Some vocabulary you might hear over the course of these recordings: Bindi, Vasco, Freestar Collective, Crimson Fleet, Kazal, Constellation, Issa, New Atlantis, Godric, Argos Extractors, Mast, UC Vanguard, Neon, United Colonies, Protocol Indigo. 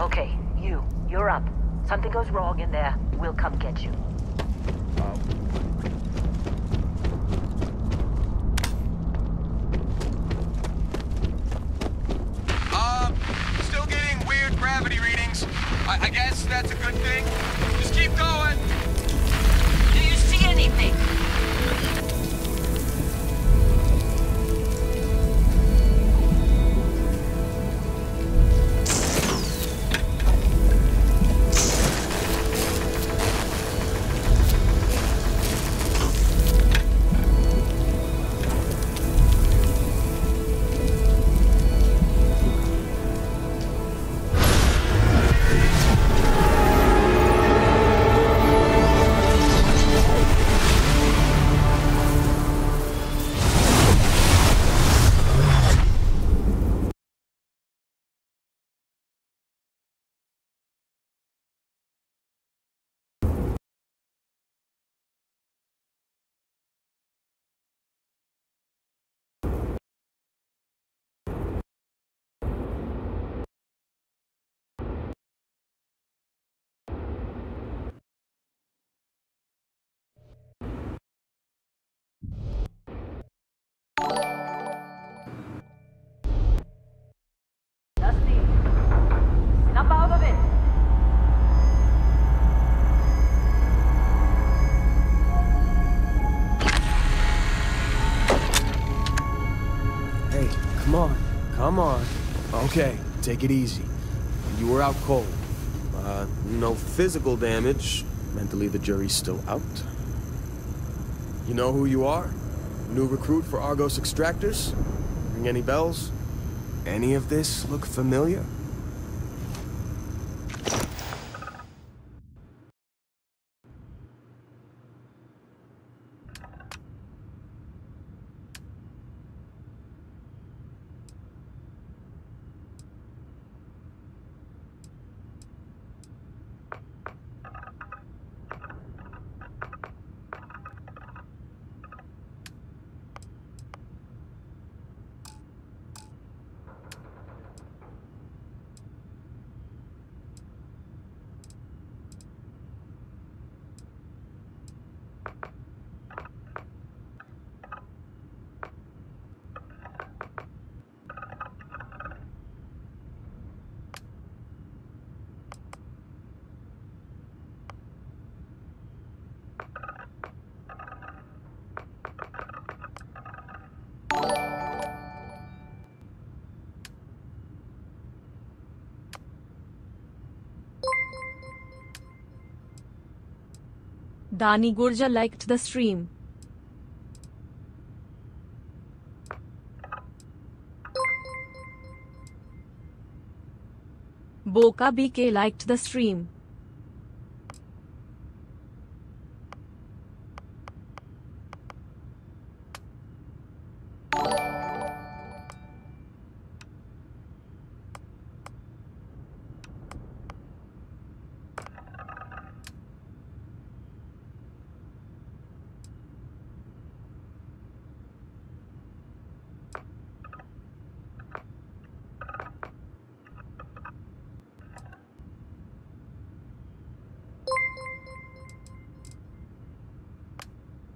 Okay, you're up. Something goes wrong in there, we'll come get you. Still getting weird gravity readings. I guess that's a good thing. Just keep going. Do you see anything? Come on. Okay, take it easy. You were out cold. No physical damage. Mentally, the jury's still out. You know who you are? New recruit for Argos Extractors? Ring any bells? Any of this look familiar? Dani Gurja liked the stream. Boka BK liked the stream.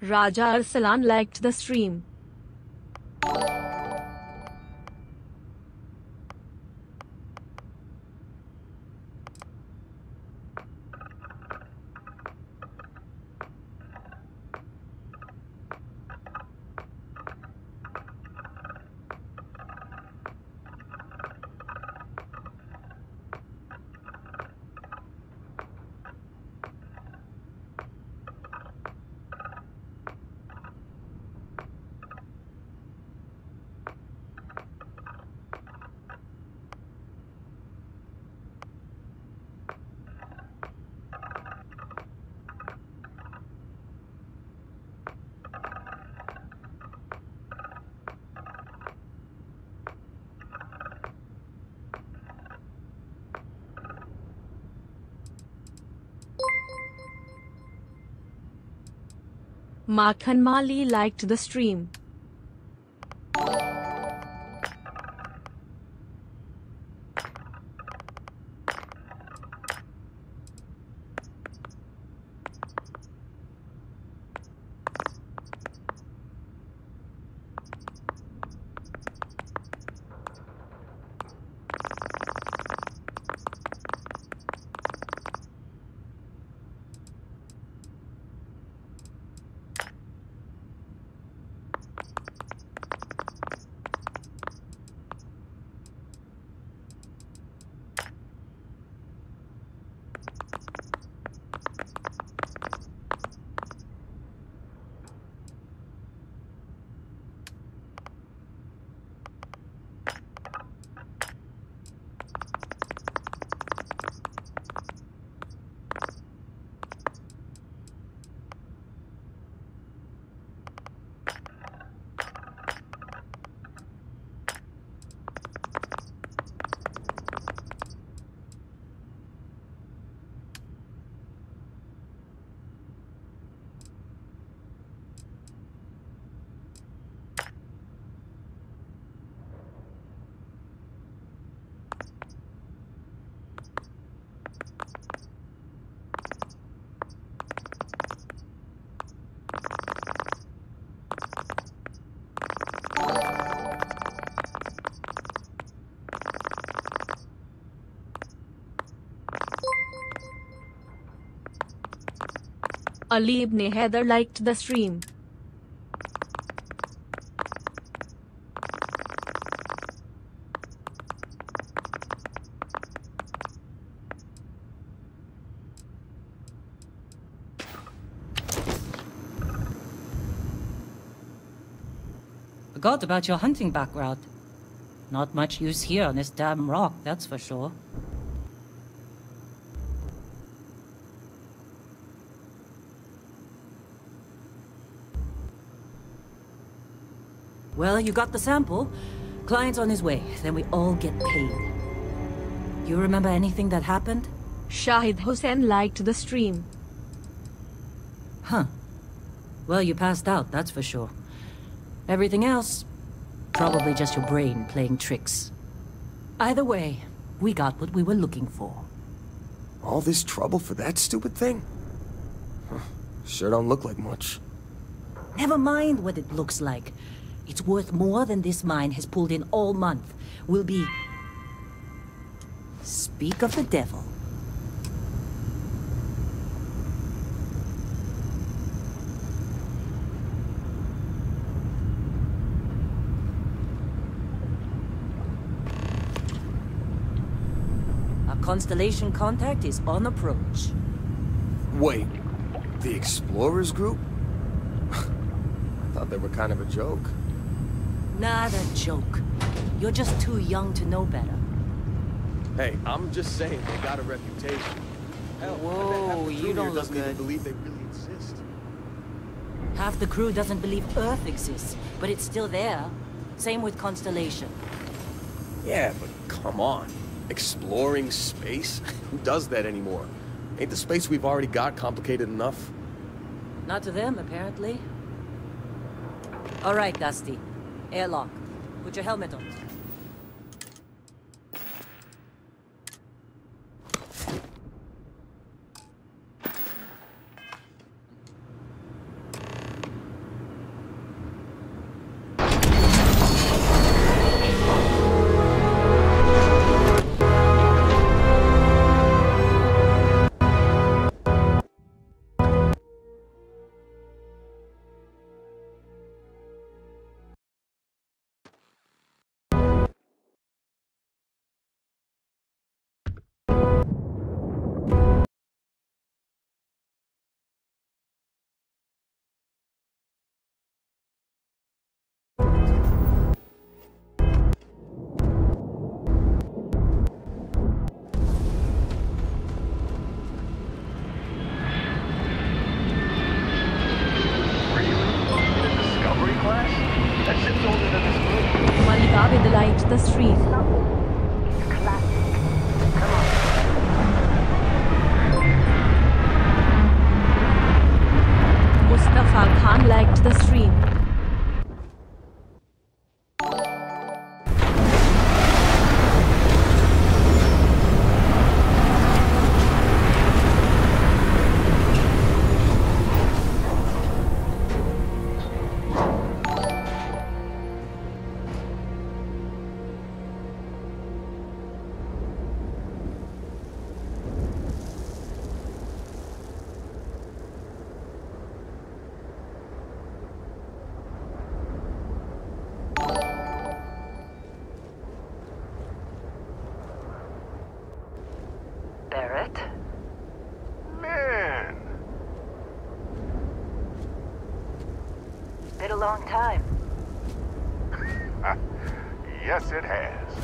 Raja Arsalan liked the stream. Makhan Mali liked the stream. Ali Ibn Heather liked the stream. Forgot about your hunting background. Not much use here on this damn rock, that's for sure. Well, you got the sample. Client's on his way, then we all get paid. You remember anything that happened? Shahid Hussain liked the stream. Huh. Well, you passed out, that's for sure. Everything else, probably just your brain playing tricks. Either way, we got what we were looking for. All this trouble for that stupid thing? Huh. Sure don't look like much. Never mind what it looks like. It's worth more than this mine has pulled in all month. We'll be... Speak of the devil. Constellation contact is on approach. Wait, the Explorers group? I thought they were kind of a joke. Not a joke. You're just too young to know better. Hey, I'm just saying they got a reputation. Hell, whoa, you don't look good. Believe they really exist. Half the crew doesn't believe Earth exists, but it's still there. Same with Constellation. Yeah, but come on. Exploring space? Who does that anymore? Ain't the space we've already got complicated enough? Not to them, apparently. All right, Dusty. Airlock. Put your helmet on. Long time. Yes, it has.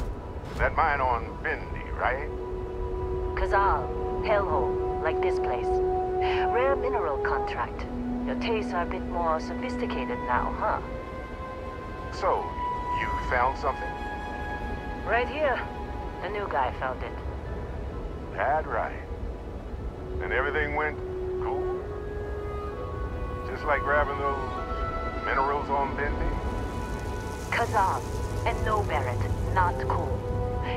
That mine on Bindi, right? Kazal, hellhole, like this place. Rare mineral contract. Your tastes are a bit more sophisticated now, huh? So, you found something? Right here. The new guy found it. That right. And everything went cool? Just like grabbing those minerals on Bindi? Kazam, and no Barrett, not cool.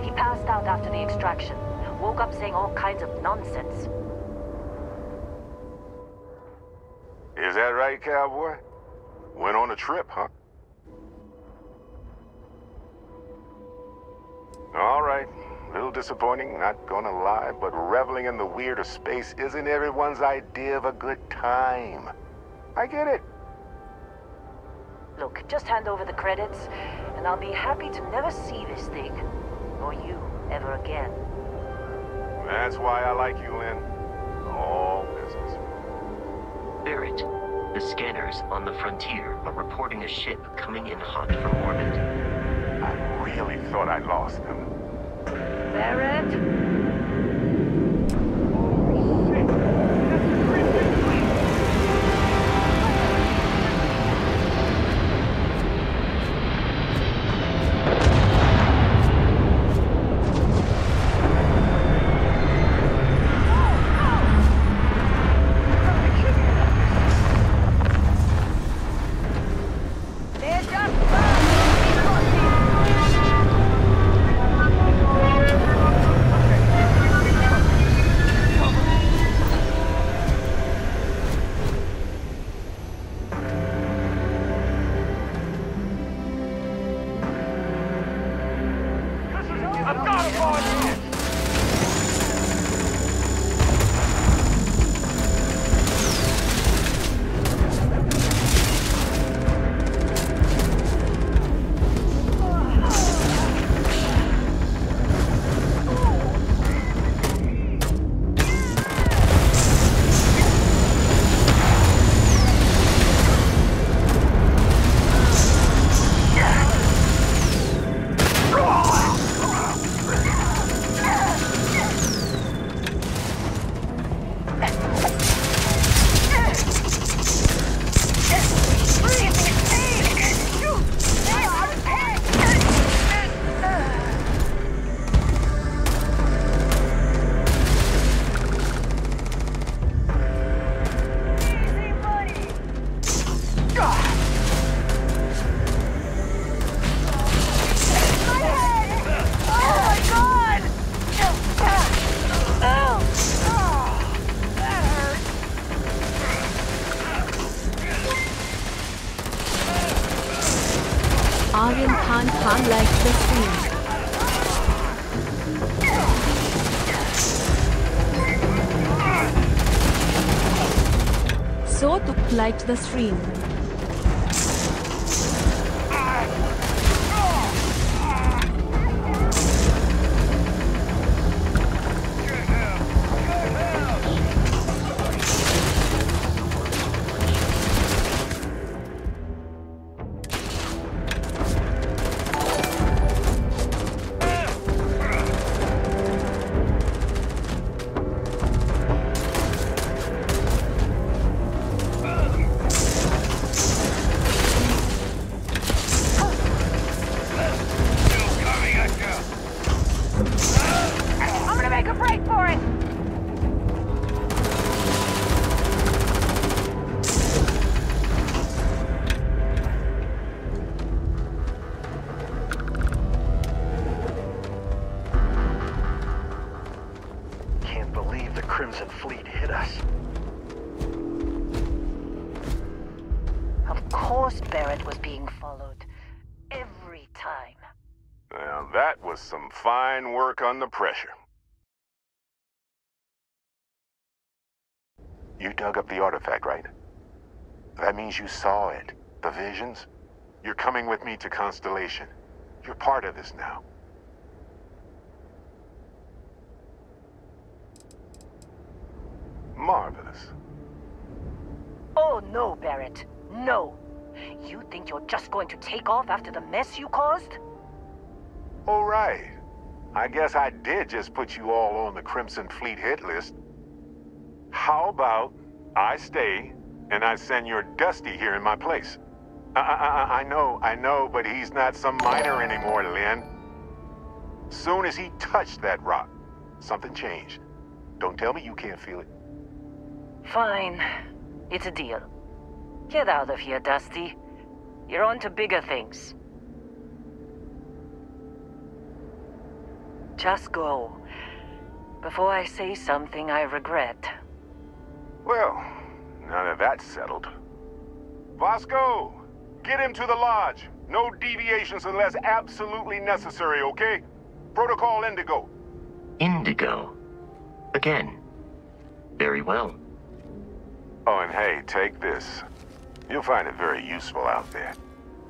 He passed out after the extraction, woke up saying all kinds of nonsense. Is that right, cowboy? Went on a trip, huh? All right. right. A little disappointing, not gonna lie, but reveling in the weird of space isn't everyone's idea of a good time. I get it. Look, just hand over the credits, and I'll be happy to never see this thing, or you, ever again. That's why I like you, Lynn. All business. Barrett, the scanners on the frontier are reporting a ship coming in hot from orbit. I really thought I lost them. Barrett? Oh, shit. That's the Crimson Fleet. They're just liked the stream. Fine work on the pressure. You dug up the artifact, right? That means you saw it. The visions? You're coming with me to Constellation. You're part of this now. Marvelous. Oh no, Barrett. No. You think you're just going to take off after the mess you caused? All right. I guess I did just put you all on the Crimson Fleet hit list. How about I stay and I send your Dusty here in my place? I know, but he's not some miner anymore, Lynn. Soon as he touched that rock, something changed. Don't tell me you can't feel it. Fine. It's a deal. Get out of here, Dusty. You're on to bigger things. Just go, before I say something I regret. Well, none of that's settled. Vasco, get him to the lodge. No deviations unless absolutely necessary, okay? Protocol Indigo. Indigo? Again. Very well. Oh, and hey, take this. You'll find it very useful out there.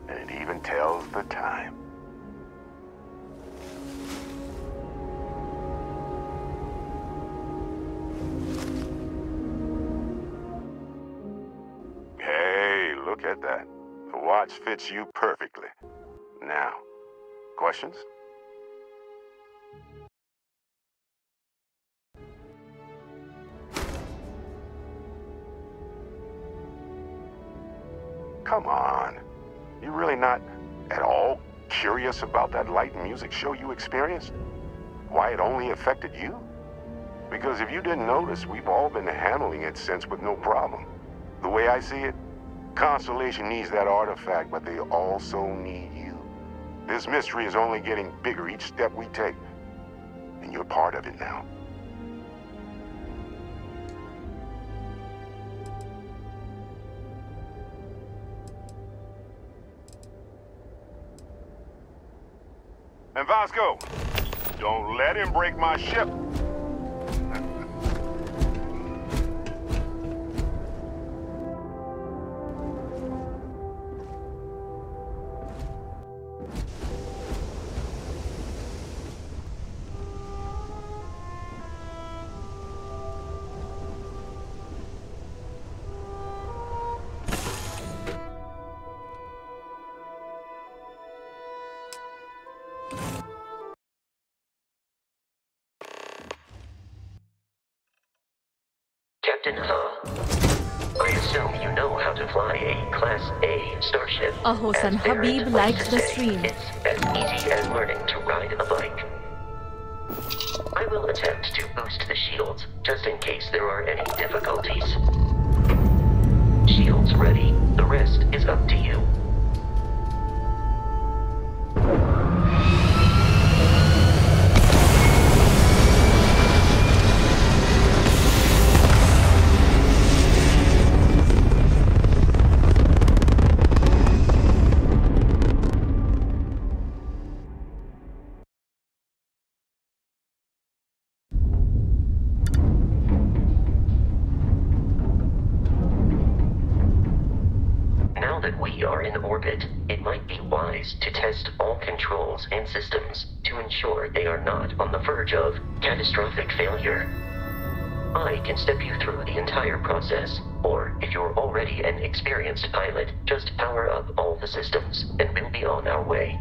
And it even tells the time. Hey, look at that. The watch fits you perfectly. Now, questions? Come on. You really not at all curious about that light and music show you experienced? Why it only affected you? Because if you didn't notice, we've all been handling it since with no problem. The way I see it, Constellation needs that artifact, but they also need you. This mystery is only getting bigger each step we take, and you're part of it now. And Vasco, don't let him break my ship. Ahosan Habib likes the stream. It's as easy as learning to ride a bike. I will attempt to boost the shields, just in case there are any difficulties. Shields ready. The rest is up to you. Or, if you're already an experienced pilot, just power up all the systems, and we'll be on our way.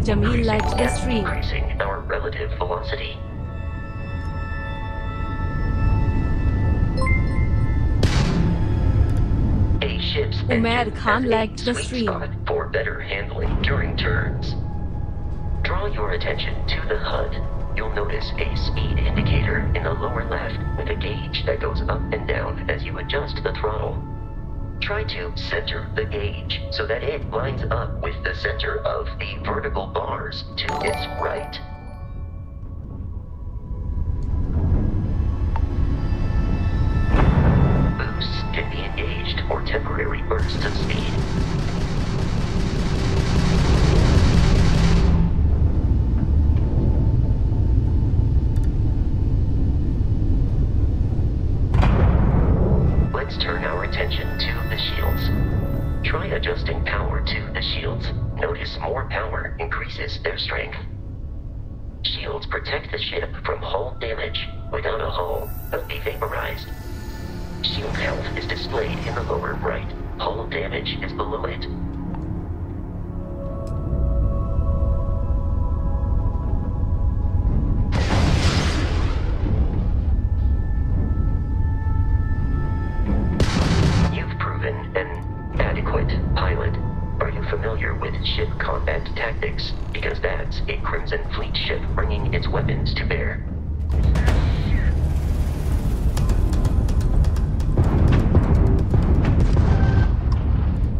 Jamil likes the stream. Increasing our relative velocity. A ship's Umair Khan liked the stream. Spot for better handling during turns. Draw your attention to the HUD. You'll notice a speed indicator in the lower left with a gauge that goes up and down as you adjust the throttle. Try to center the gauge so that it lines up with the center of the vertical bars to its right. Boosts can be engaged for temporary bursts of speed. Adjusting power to the shields. Notice more power increases their strength. Shields protect the ship from hull damage. Without a hull, they'll be vaporized. Shield health is displayed in the lower right. Hull damage is below it. Ship combat tactics, because that's a Crimson Fleet ship. bringing its weapons to bear.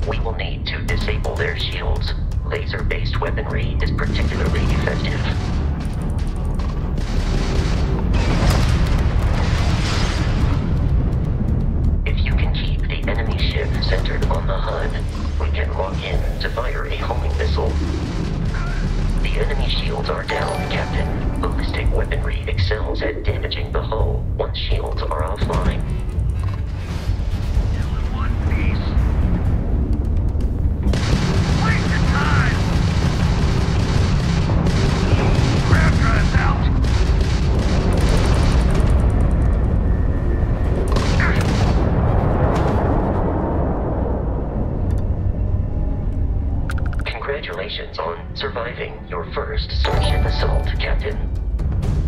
We will need to disable their shields. Laser-based weaponry is particularly effective. If you can keep the enemy ship centered on the HUD, we can lock in to fire a homing missile. The enemy shields are down, Captain. Ballistic weaponry excels at damaging the hull once shields are offline. On surviving your first starship assault, Captain.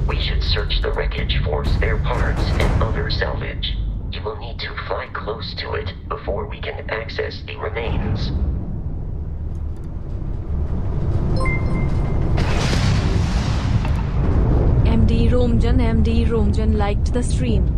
We should search the wreckage for spare parts and other salvage. You will need to fly close to it before we can access the remains. MD Romjan liked the stream.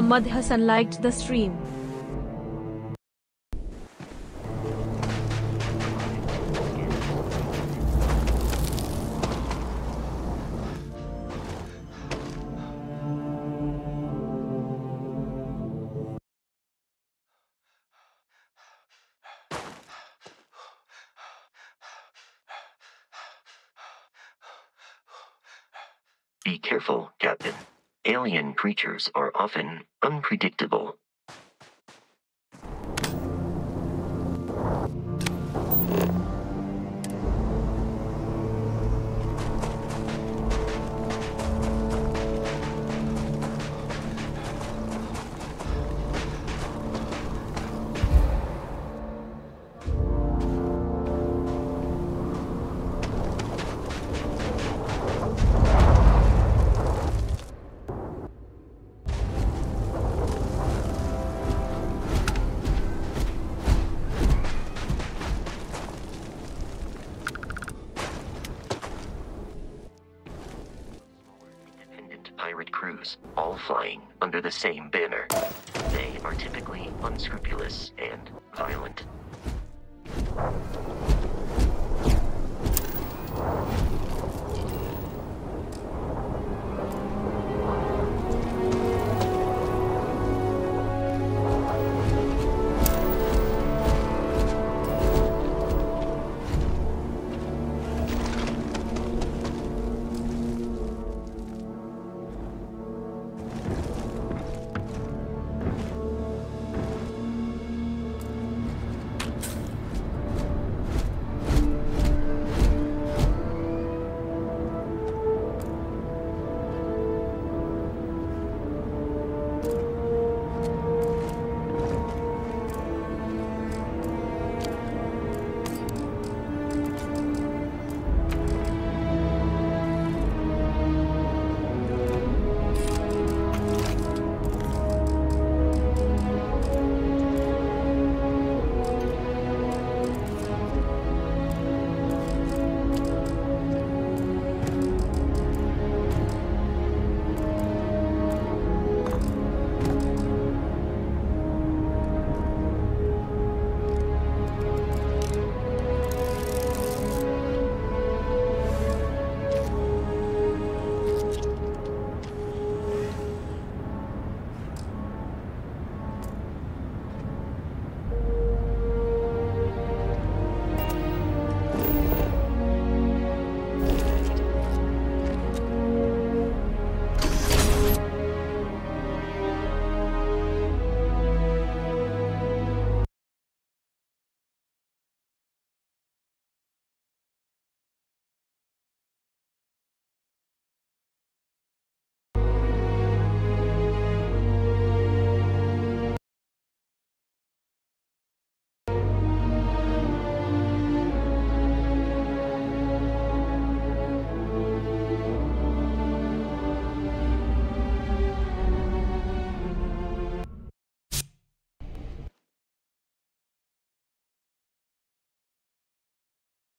Muhammad Hassan liked the stream. Be careful, Captain. Alien creatures are often unpredictable. All flying under the same banner. They are typically unscrupulous and violent.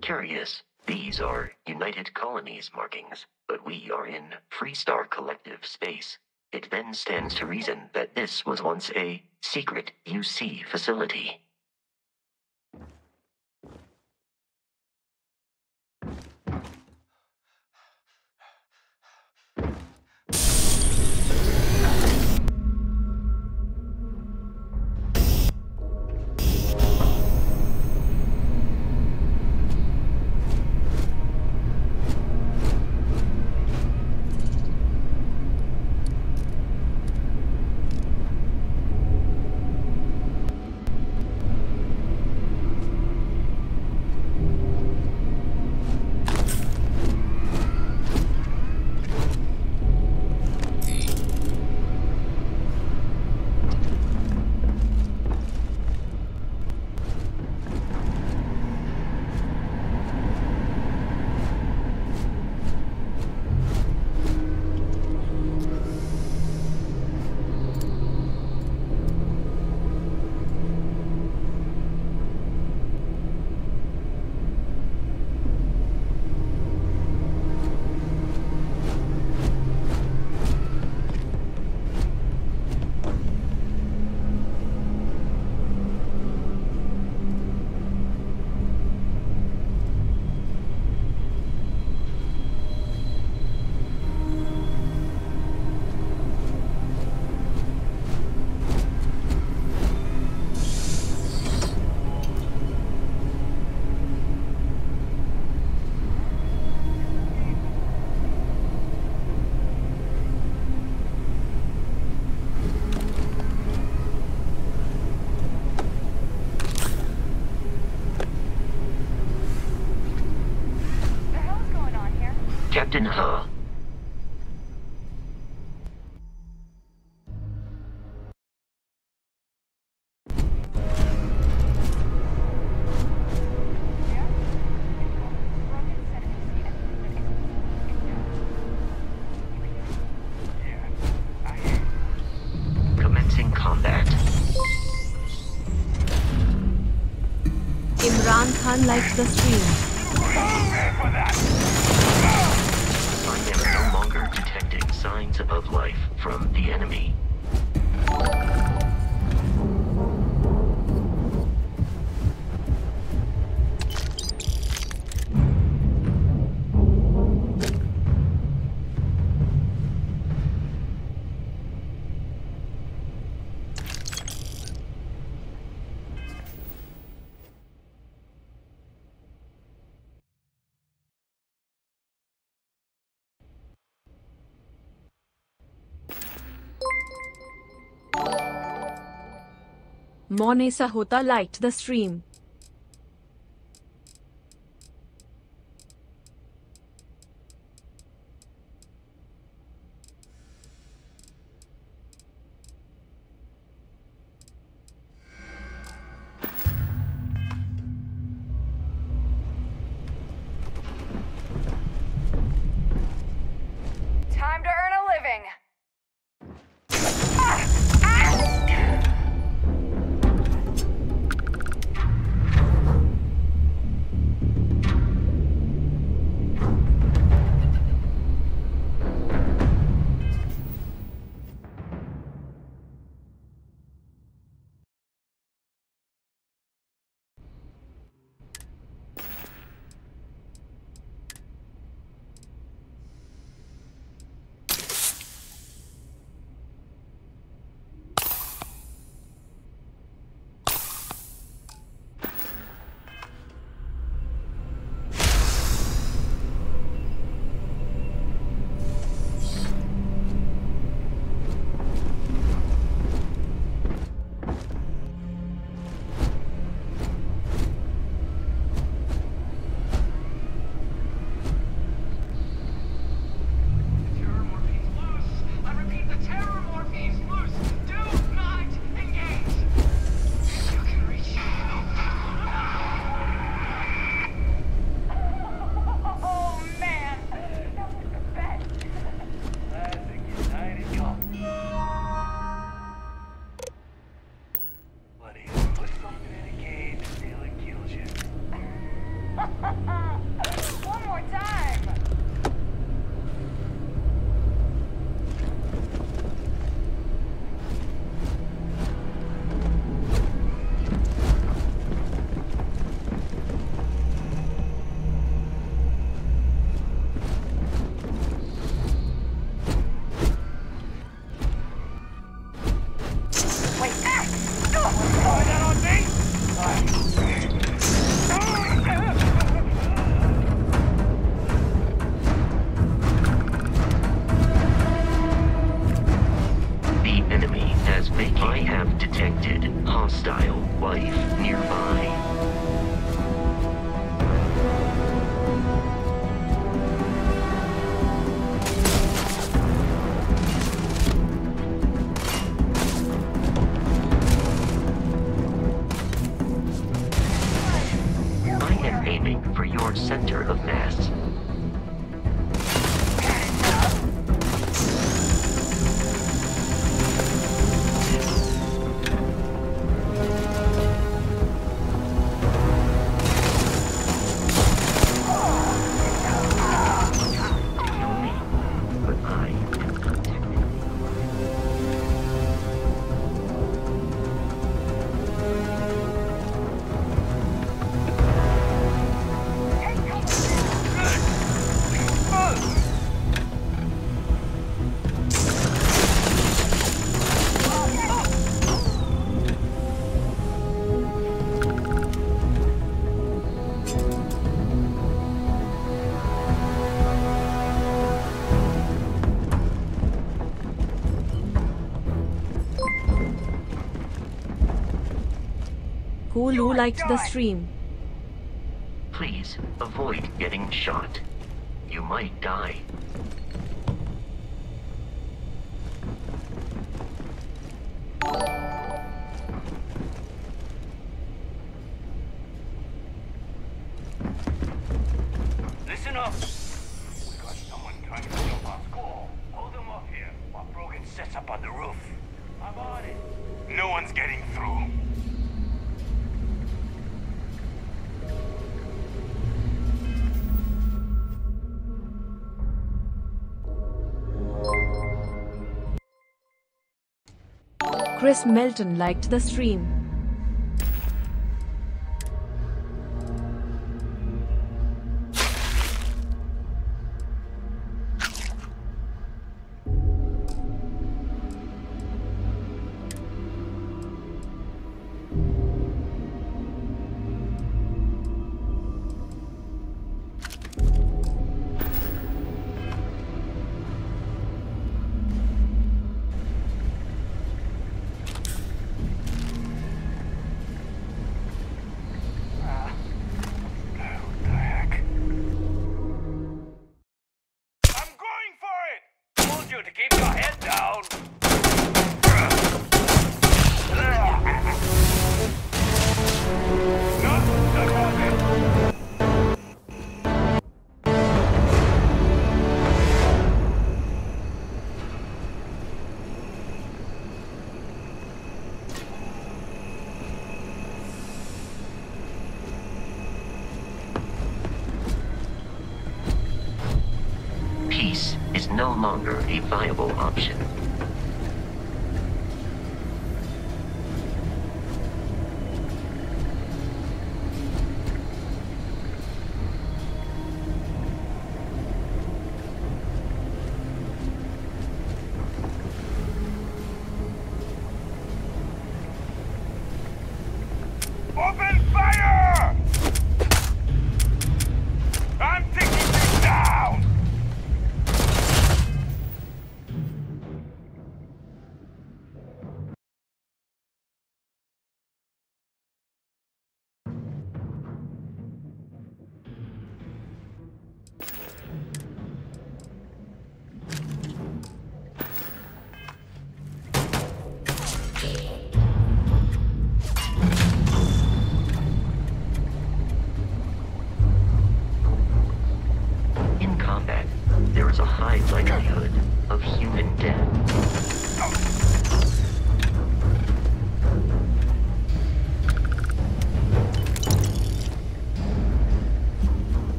Curious, these are United Colonies markings, but we are in Freestar Collective space. It then stands to reason that this was once a secret UC facility. Captain Ho. Likes the stream. I am no longer detecting signs of life from the enemy. Mone Sahota liked the stream. Who liked the stream? Please avoid getting shot. You might die. Listen up! We got someone trying to jump our school. Hold them up here while Brogan sets up on the roof. I'm on it. No one's getting through. Chris Melton liked the stream. No longer a viable option.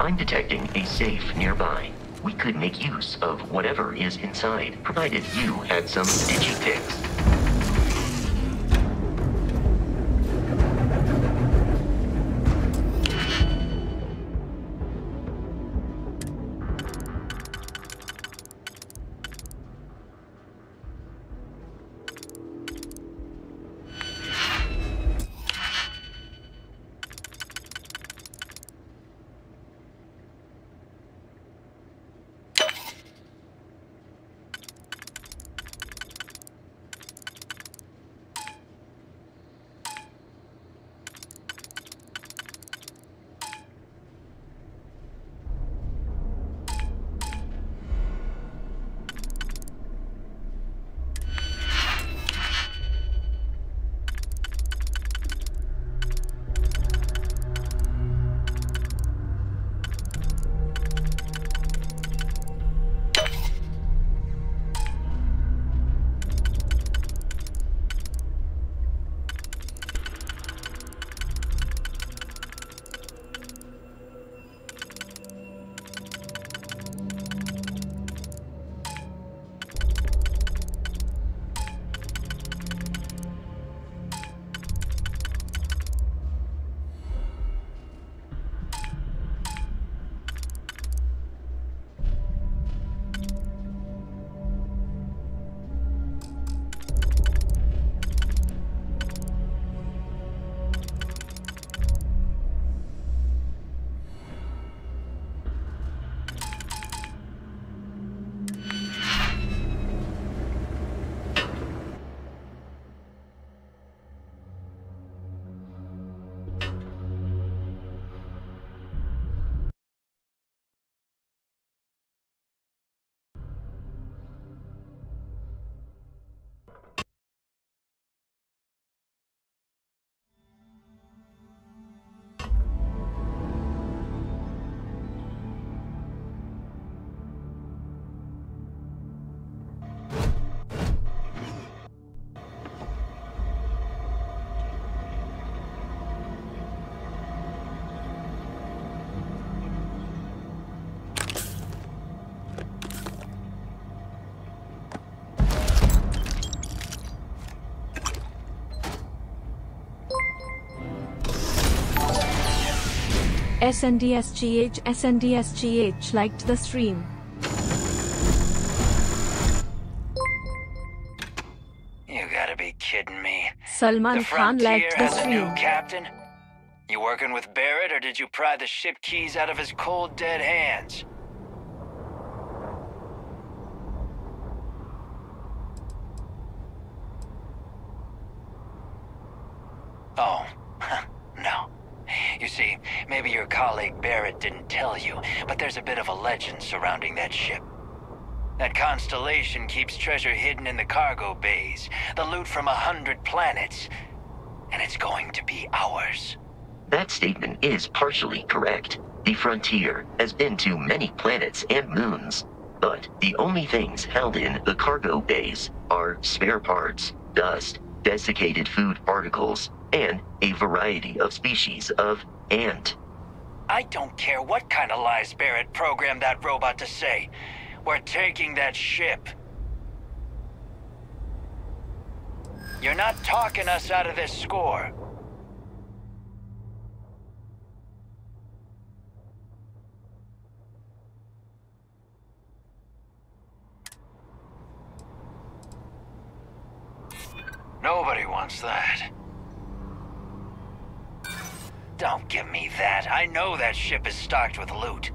I'm detecting a safe nearby. We could make use of whatever is inside, provided you had some digitics. SNDSGH liked the stream. You gotta be kidding me. Salman Khan liked the stream. The Frontier has a new captain? You working with Barrett, or did you pry the ship keys out of his cold, dead hands? Oh, no. You see, maybe your colleague Barrett didn't tell you, but there's a bit of a legend surrounding that ship. That Constellation keeps treasure hidden in the cargo bays, the loot from 100 planets, and it's going to be ours. That statement is partially correct. The Frontier has been to many planets and moons, but the only things held in the cargo bays are spare parts, dust, desiccated food particles, and a variety of species of ant. I don't care what kind of lies Barrett programmed that robot to say. We're taking that ship. You're not talking us out of this score. Nobody wants that. Don't give me that. I know that ship is stocked with loot.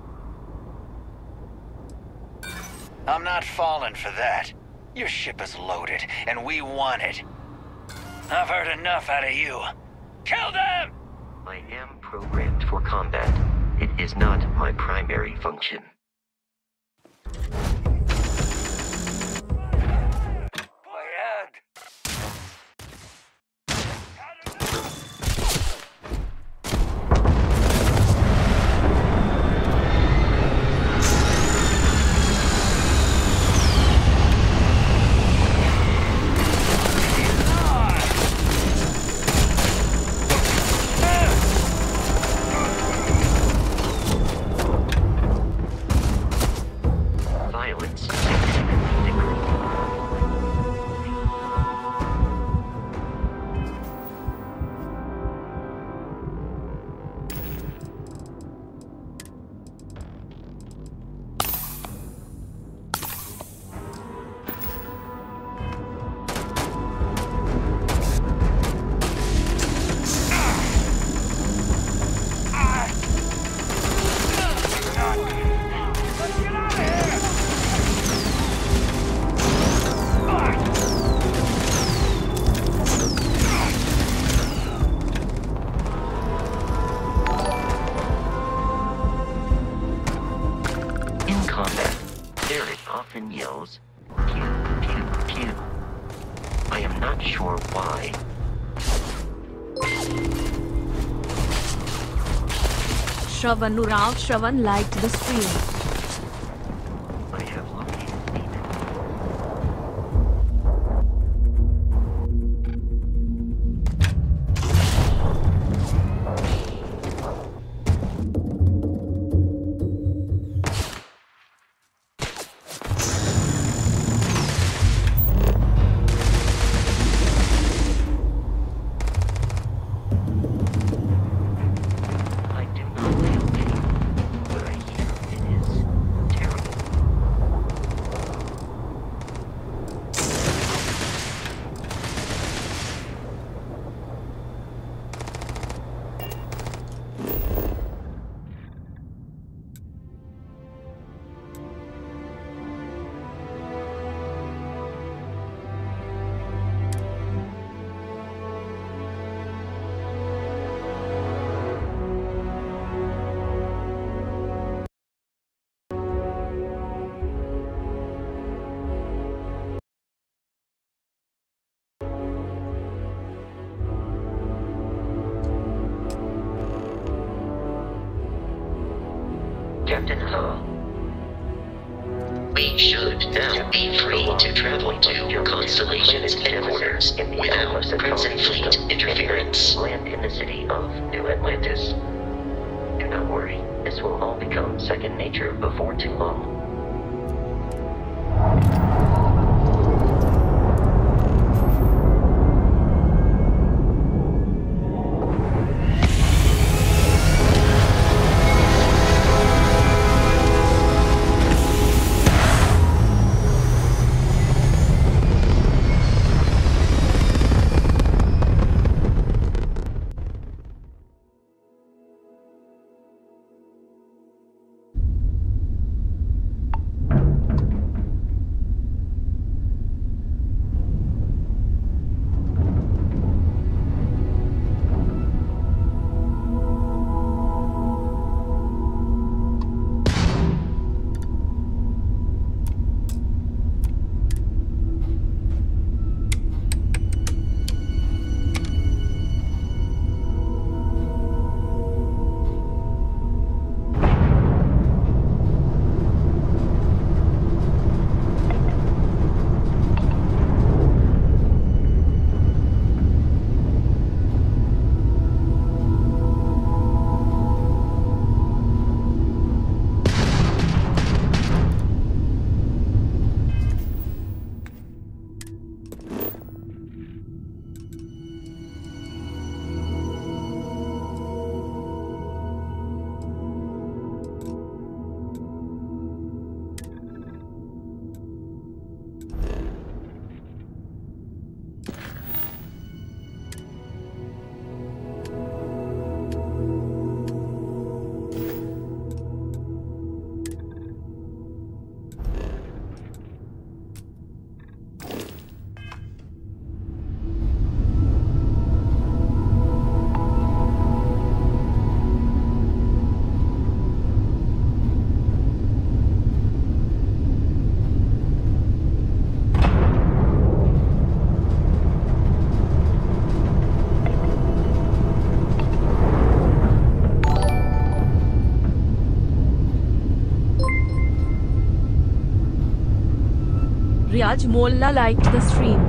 I'm not falling for that. Your ship is loaded, and we want it. I've heard enough out of you. Kill them! I am programmed for combat. It is not my primary function. Shravan liked the stream. We should now be free to travel to Constellation's headquarters without Crimson Fleet interference. Land in the city of New Atlantis. Do not worry, this will all become second nature before too long. Raj Molla liked the stream.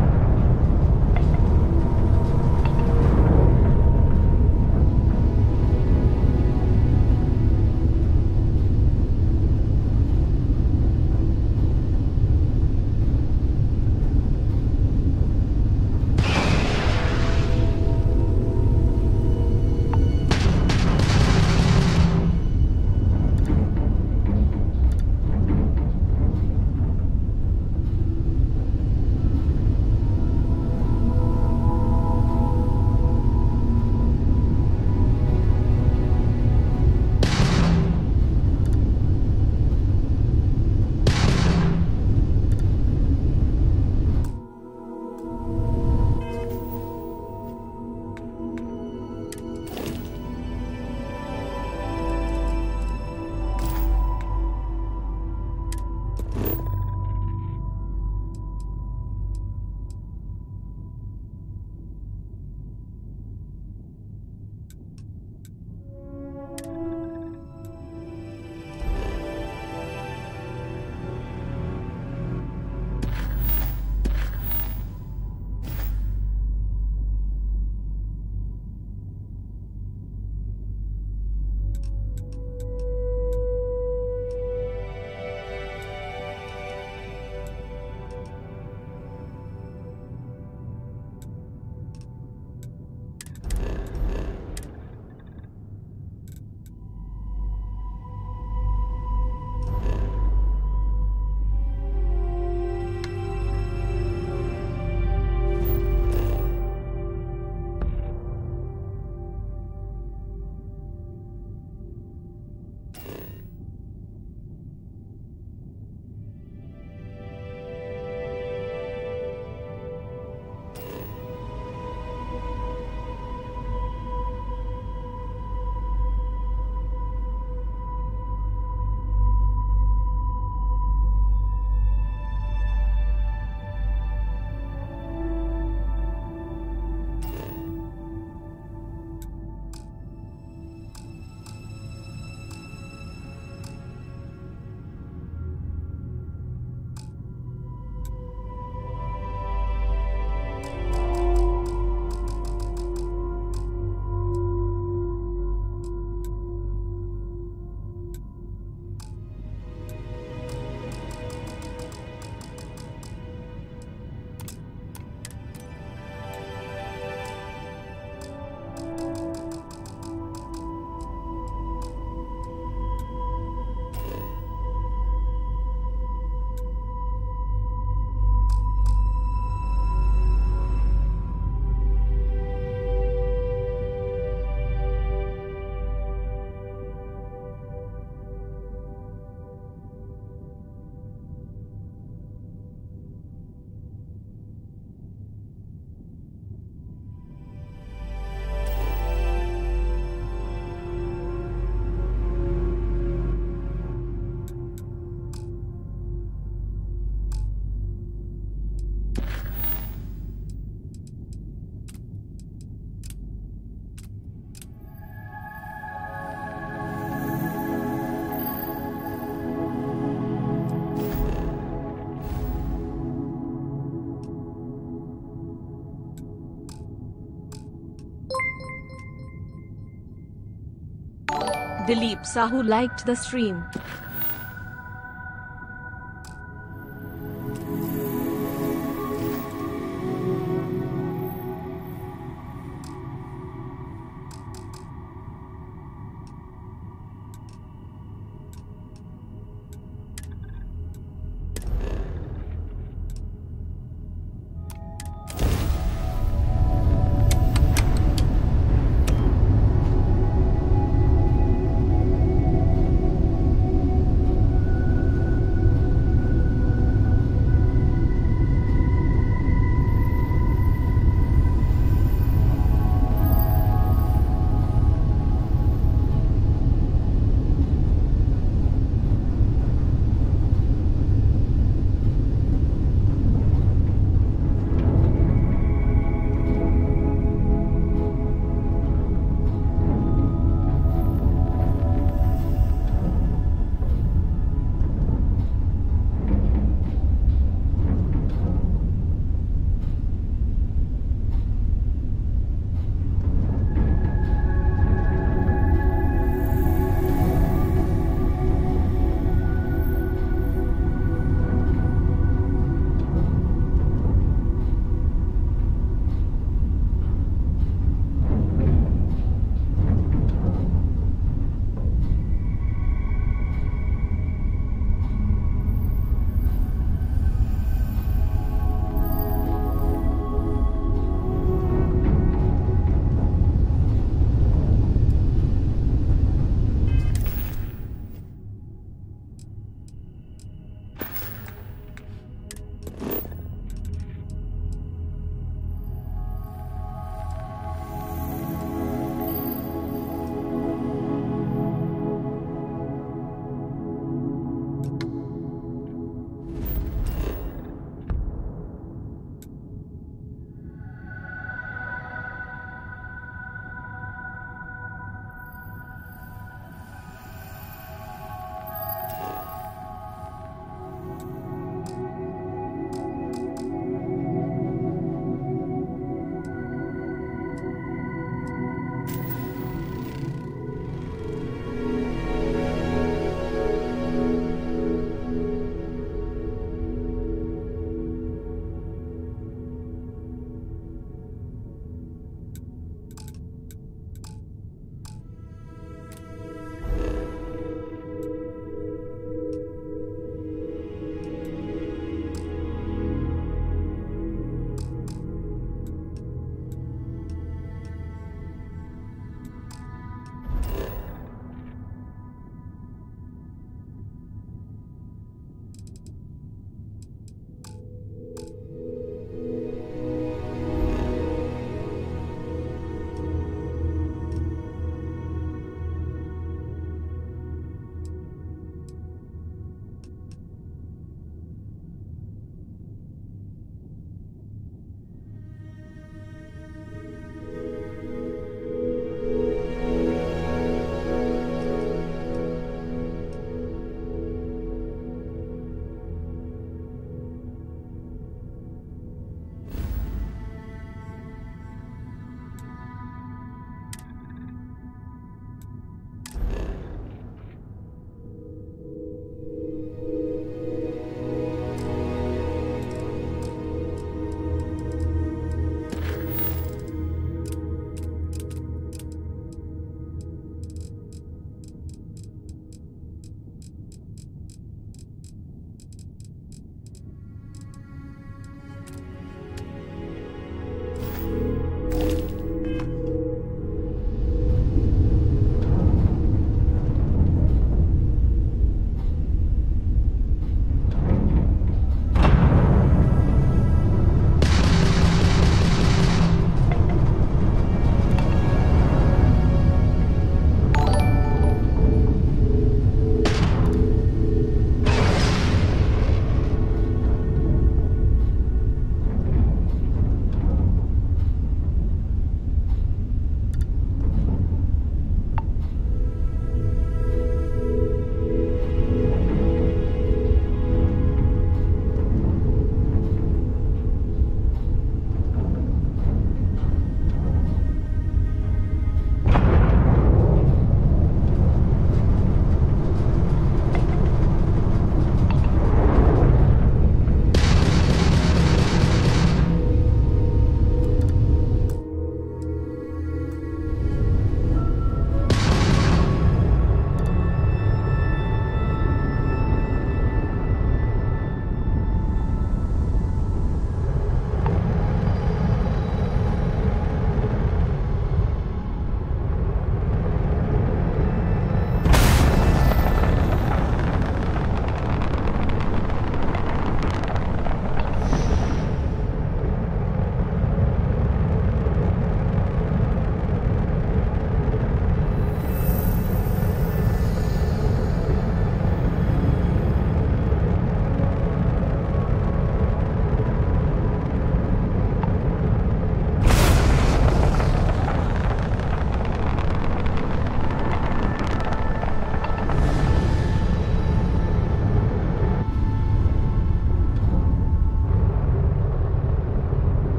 Dilip Sahu liked the stream.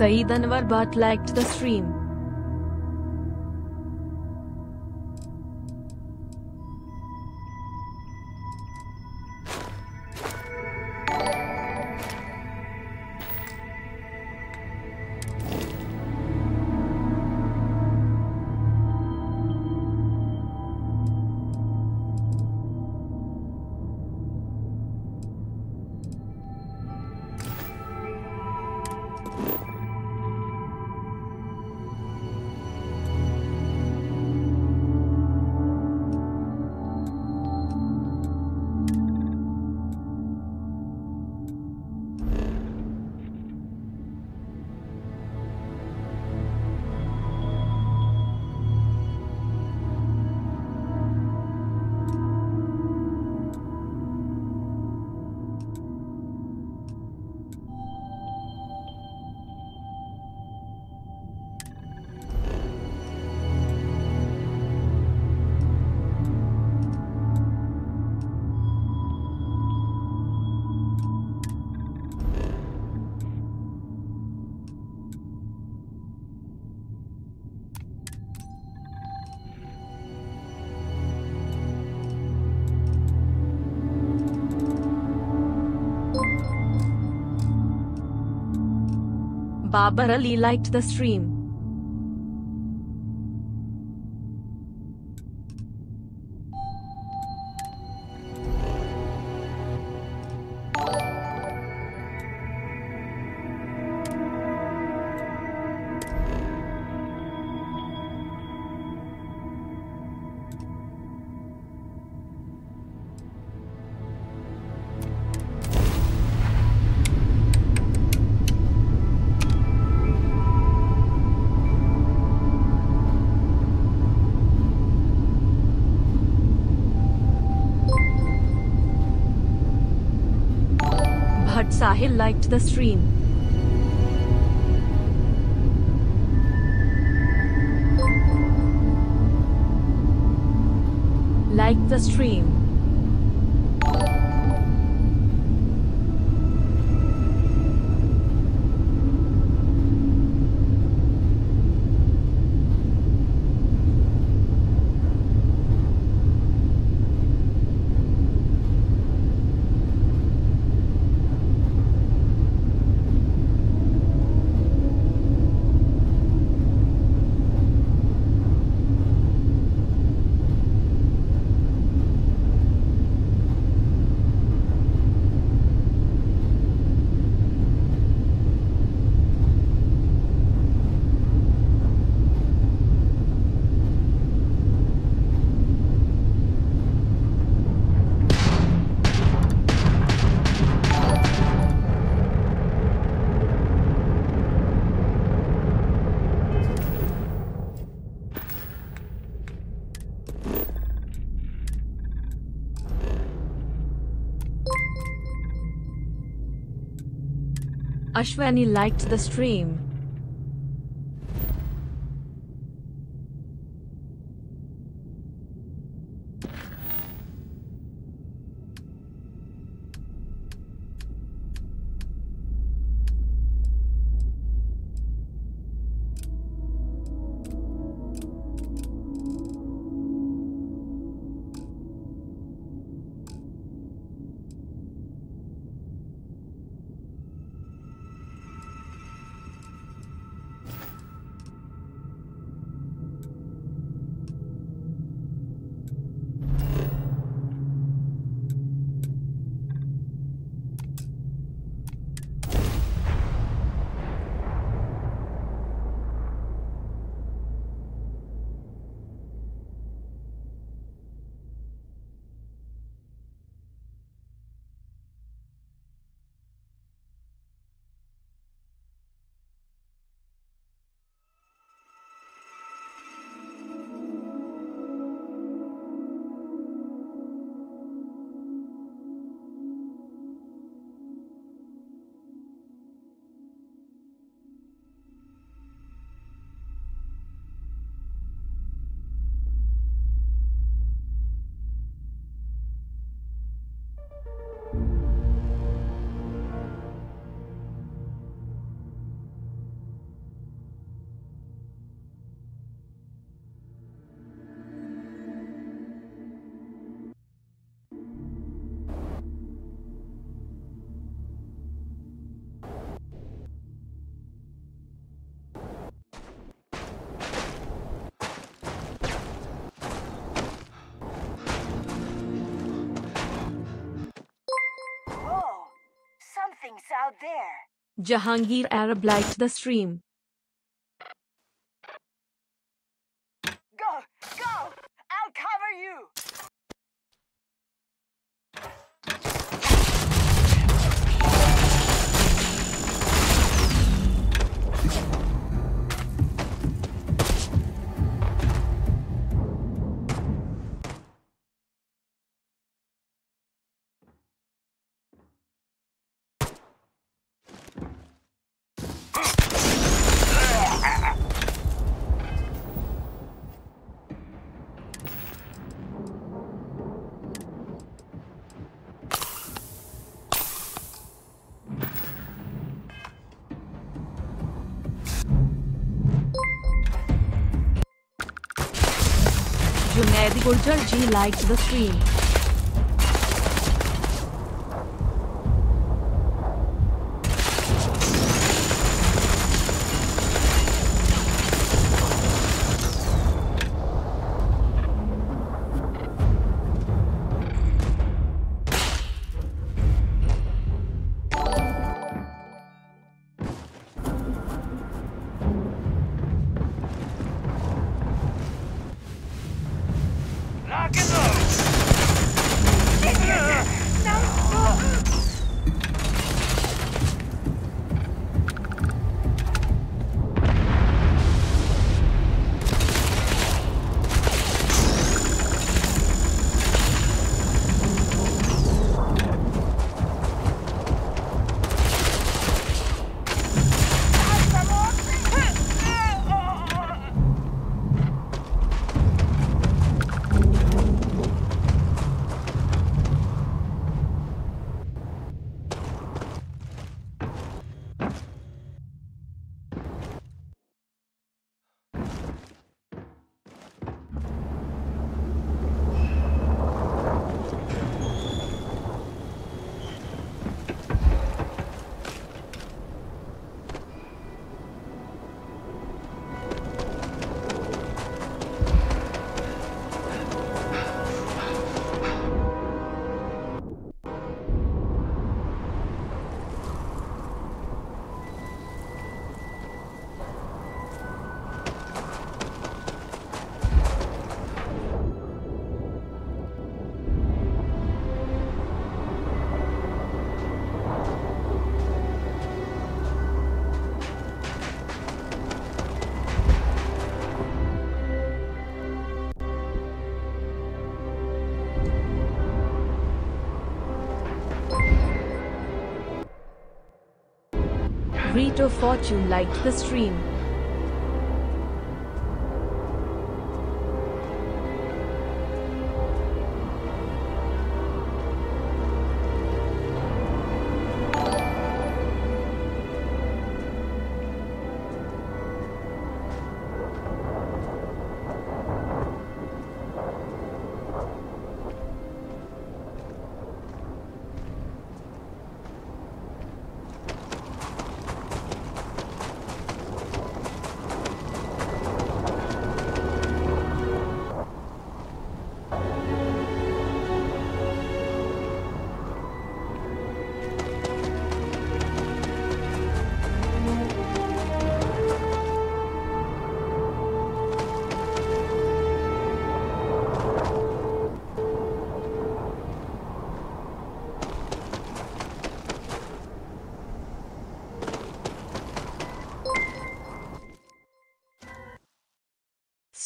Saeed Anwar Bhatt liked the stream. Babar Ali liked the stream. Sahil liked the stream. Liked the stream. Ashwani liked the stream. things out there. Jahangir Arab liked the stream. Go! Go! I'll cover you! Junaid Guljarji liked the stream. Rito Fortune liked the stream.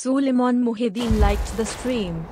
Suleiman Muhyiddin liked the stream.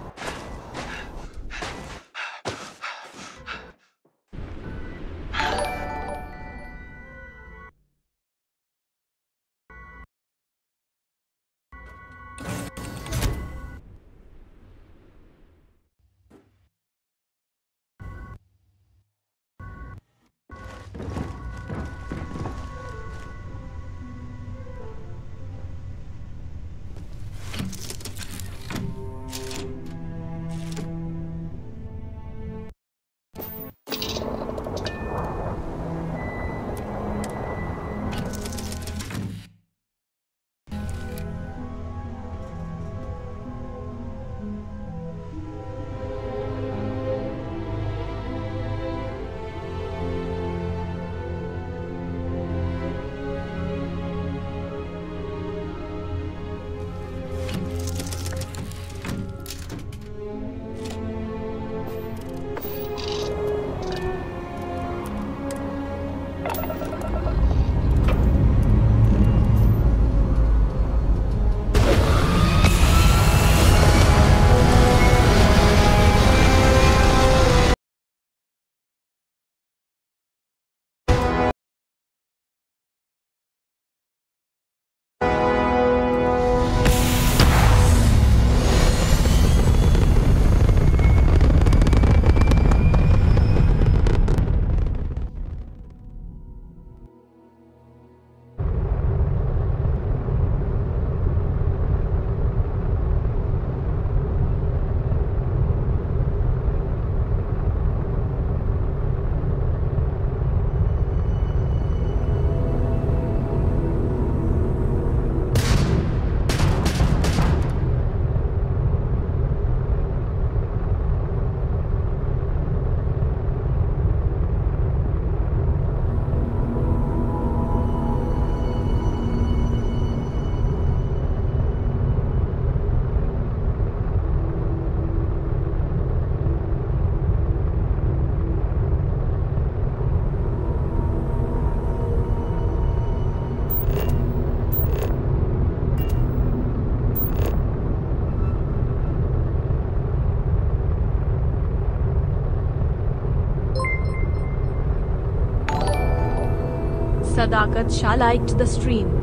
Sadakat Shah liked the stream.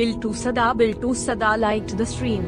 Biltu Sada liked the stream.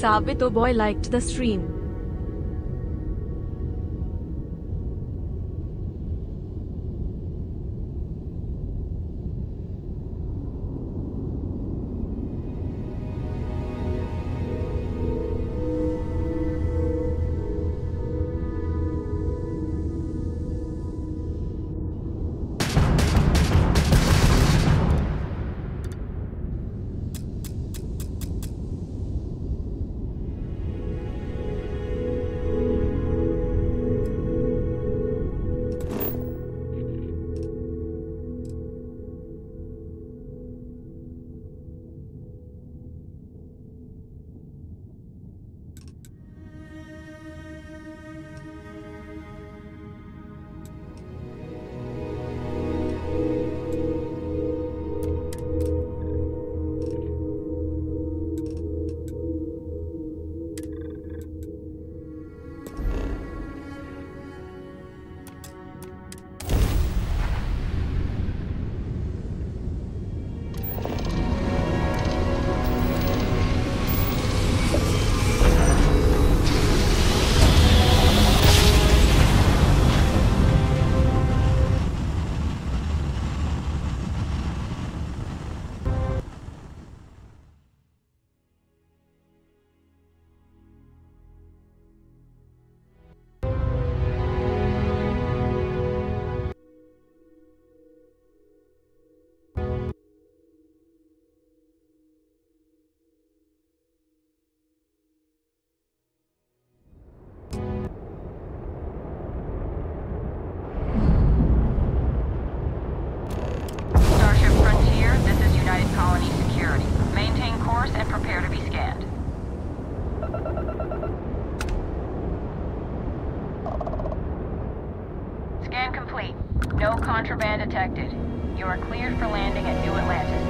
Sabito boy liked the stream. No contraband detected. You are cleared for landing at New Atlantis.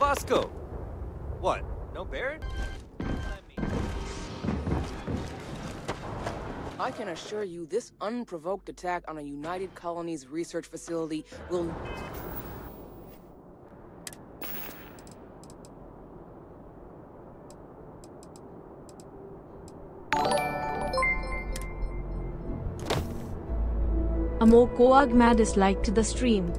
Bosco! What? No Baron? I can assure you this unprovoked attack on a United Colonies research facility will... Amo Koagma disliked the stream.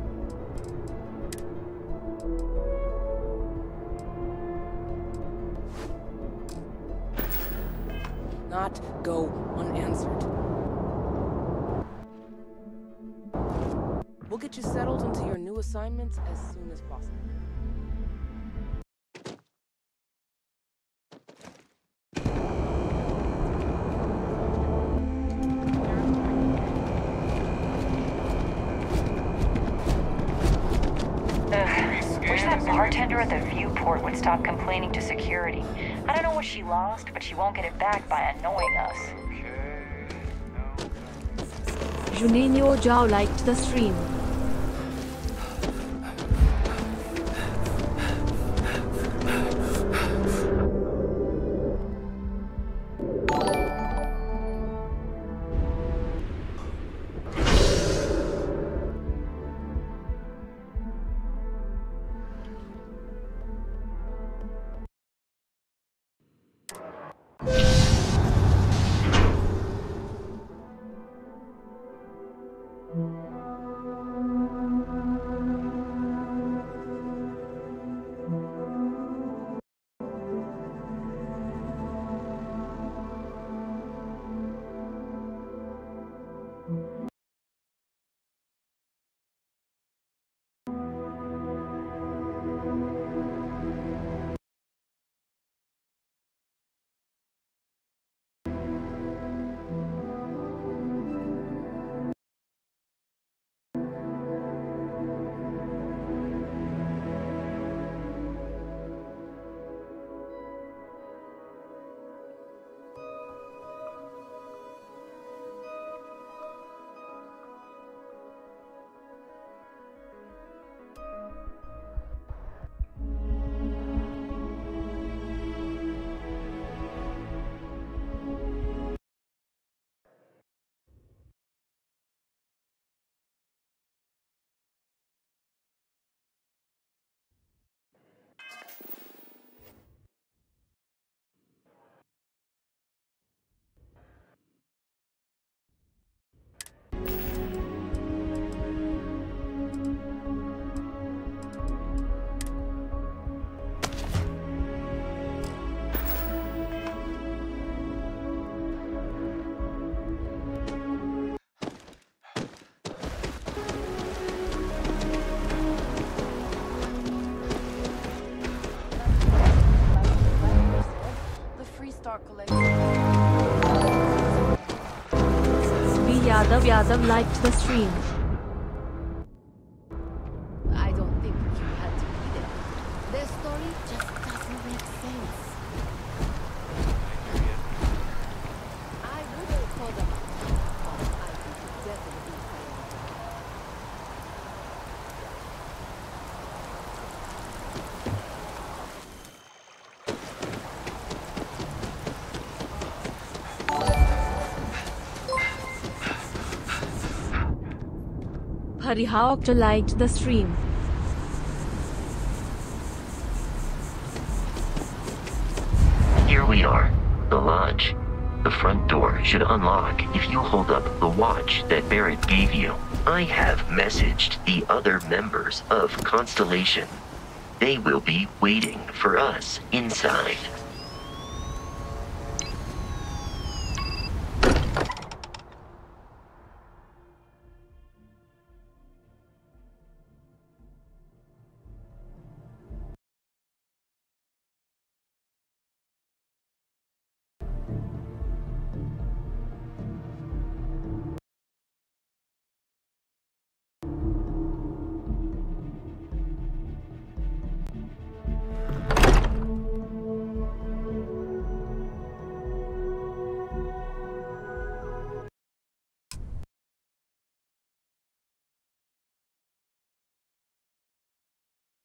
answered. We'll get you settled into your new assignments as soon as possible. Wish that bartender at the viewport would stop complaining to security. I don't know what she lost, but she won't get it back by annoying us. Juninho Zhao liked the stream. Yadav liked the stream. I don't think you had to be there. Their story just doesn't make sense. I wouldn't call them out, but I think you definitely Harihawk liked the stream. Here we are, the lodge. The front door should unlock if you hold up the watch that Barrett gave you. I have messaged the other members of Constellation. They will be waiting for us inside.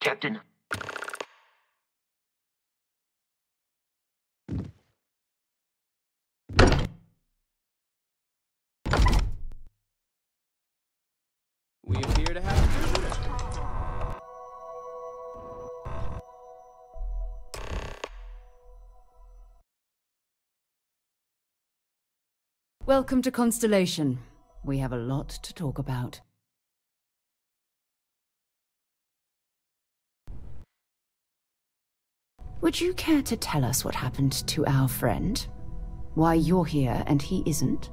Captain. We appear to have a visitor. Welcome to Constellation. We have a lot to talk about. Would you care to tell us what happened to our friend? Why you're here and he isn't?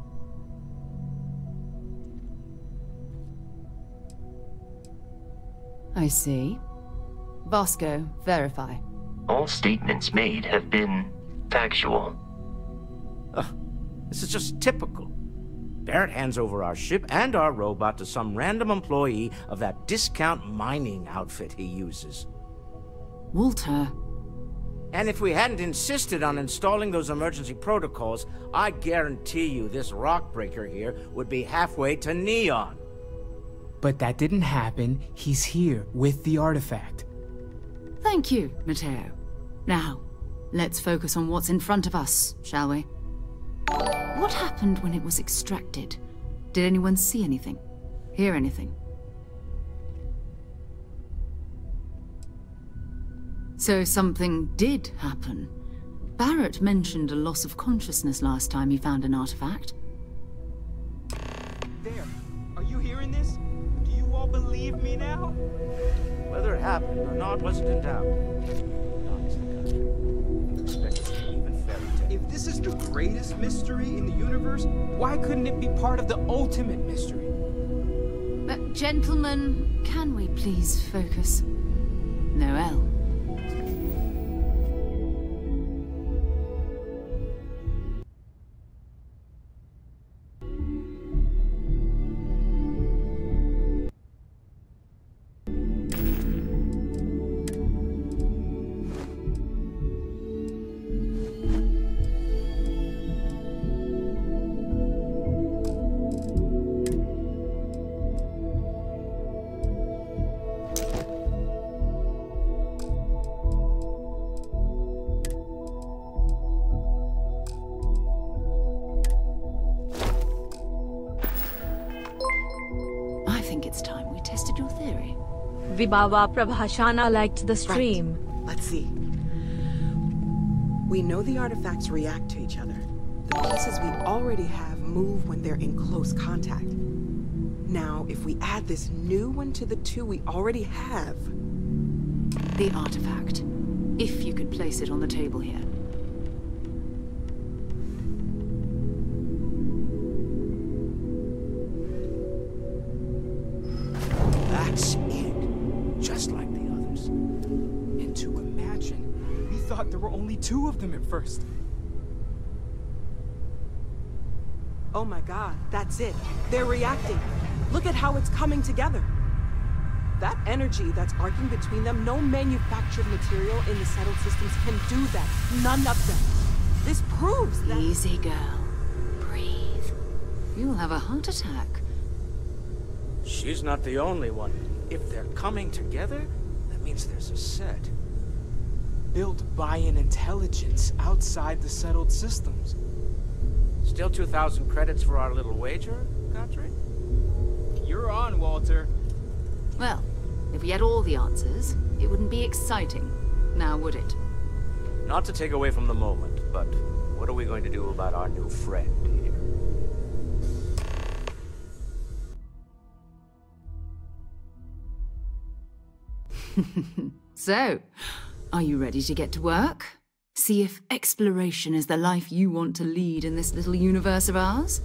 I see. Vasco, verify. All statements made have been factual. Ugh, this is just typical. Barrett hands over our ship and our robot to some random employee of that discount mining outfit he uses. Walter. And if we hadn't insisted on installing those emergency protocols, I guarantee you this rock breaker here would be halfway to Neon. But that didn't happen. He's here with the artifact. Thank you, Matteo. Now, let's focus on what's in front of us, shall we? What happened when it was extracted? Did anyone see anything? Hear anything? So something did happen. Barrett mentioned a loss of consciousness last time he found an artifact. There. Are you hearing this? Do you all believe me now? Whether it happened or not wasn't in doubt. If this is the greatest mystery in the universe, why couldn't it be part of the ultimate mystery? Gentlemen, can we please focus? Noel. Vibhava Prabhashana liked the stream. Right. Let's see. We know the artifacts react to each other. The pieces we already have move when they're in close contact. Now, if we add this new one to the two we already have... The artifact. If you could place it on the table here. Two of them at first. Oh my god, that's it. They're reacting. Look at how it's coming together. That energy that's arcing between them, no manufactured material in the settled systems can do that. None of them. This proves that... Easy, girl. Breathe. You'll have a heart attack. She's not the only one. If they're coming together, that means there's a set. Built by an intelligence outside the settled systems. Still 2,000 credits for our little wager, Godric? You're on, Walter. Well, if we had all the answers, it wouldn't be exciting, now would it? Not to take away from the moment, but what are we going to do about our new friend here? So... Are you ready to get to work? See if exploration is the life you want to lead in this little universe of ours?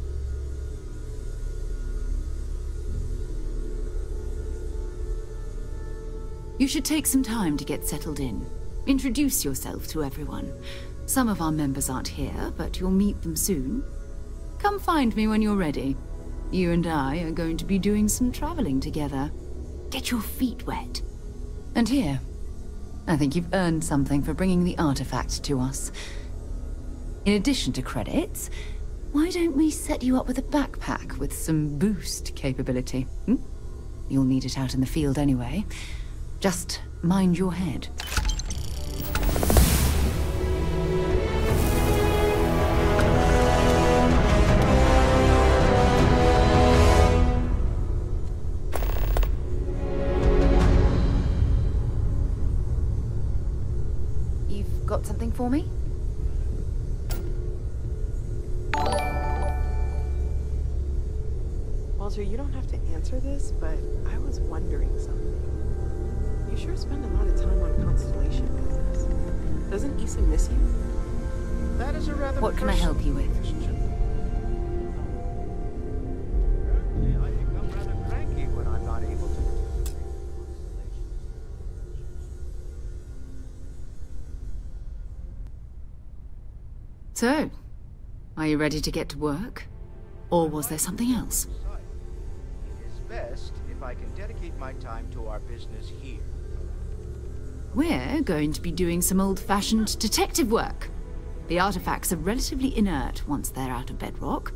You should take some time to get settled in. Introduce yourself to everyone. Some of our members aren't here, but you'll meet them soon. Come find me when you're ready. You and I are going to be doing some traveling together. Get your feet wet. And here. I think you've earned something for bringing the artifact to us. In addition to credits, why don't we set you up with a backpack with some boost capability? Hmm? You'll need it out in the field anyway. Just mind your head. For me? Walter, you don't have to answer this, but I was wondering something. You sure spend a lot of time on Constellation business. Doesn't Issa miss you? That is a rather... What can I help you with? Currently, I become rather cranky when I'm not able to... So, are you ready to get to work? Or was there something else? It is best if I can dedicate my time to our business here. We're going to be doing some old-fashioned detective work. The artifacts are relatively inert once they're out of bedrock.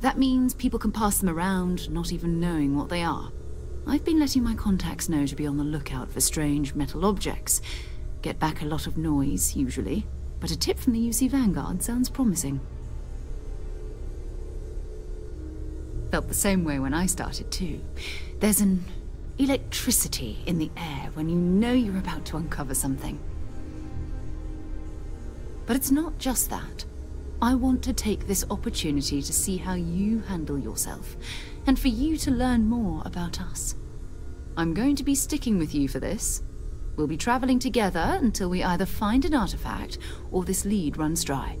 That means people can pass them around, not even knowing what they are. I've been letting my contacts know to be on the lookout for strange metal objects. Get back a lot of noise, usually. But a tip from the UC Vanguard sounds promising. Felt the same way when I started, too. There's an electricity in the air when you know you're about to uncover something. But it's not just that. I want to take this opportunity to see how you handle yourself, and for you to learn more about us. I'm going to be sticking with you for this. We'll be traveling together until we either find an artifact, or this lead runs dry.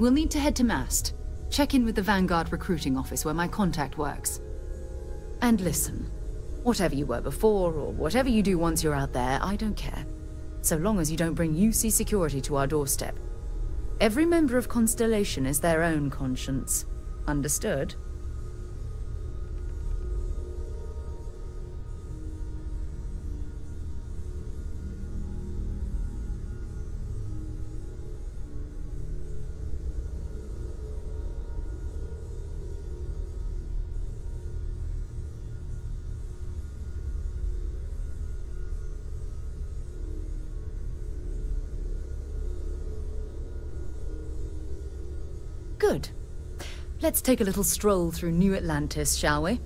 We'll need to head to Mast. Check in with the Vanguard recruiting office where my contact works. And listen, whatever you were before, or whatever you do once you're out there, I don't care. So long as you don't bring UC security to our doorstep. Every member of Constellation is their own conscience. Understood? Good. Let's take a little stroll through New Atlantis, shall we?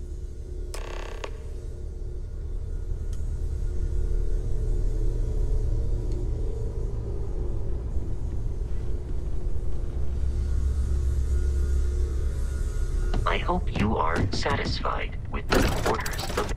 I hope you are satisfied with the orders of...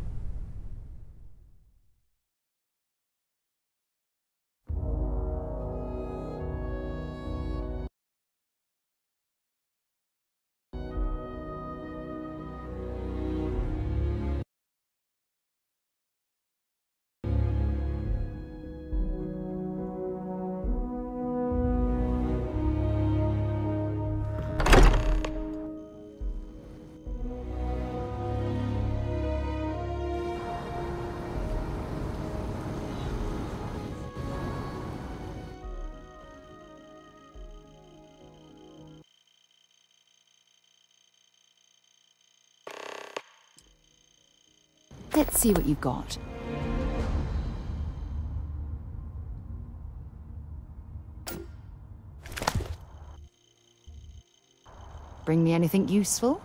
Let's see what you've got. Bring me anything useful?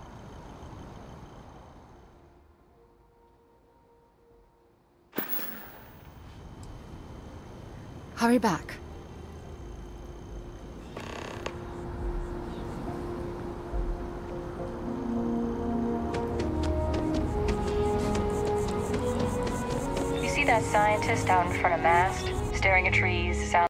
Hurry back. Scientist out in front of Mast, staring at trees, sound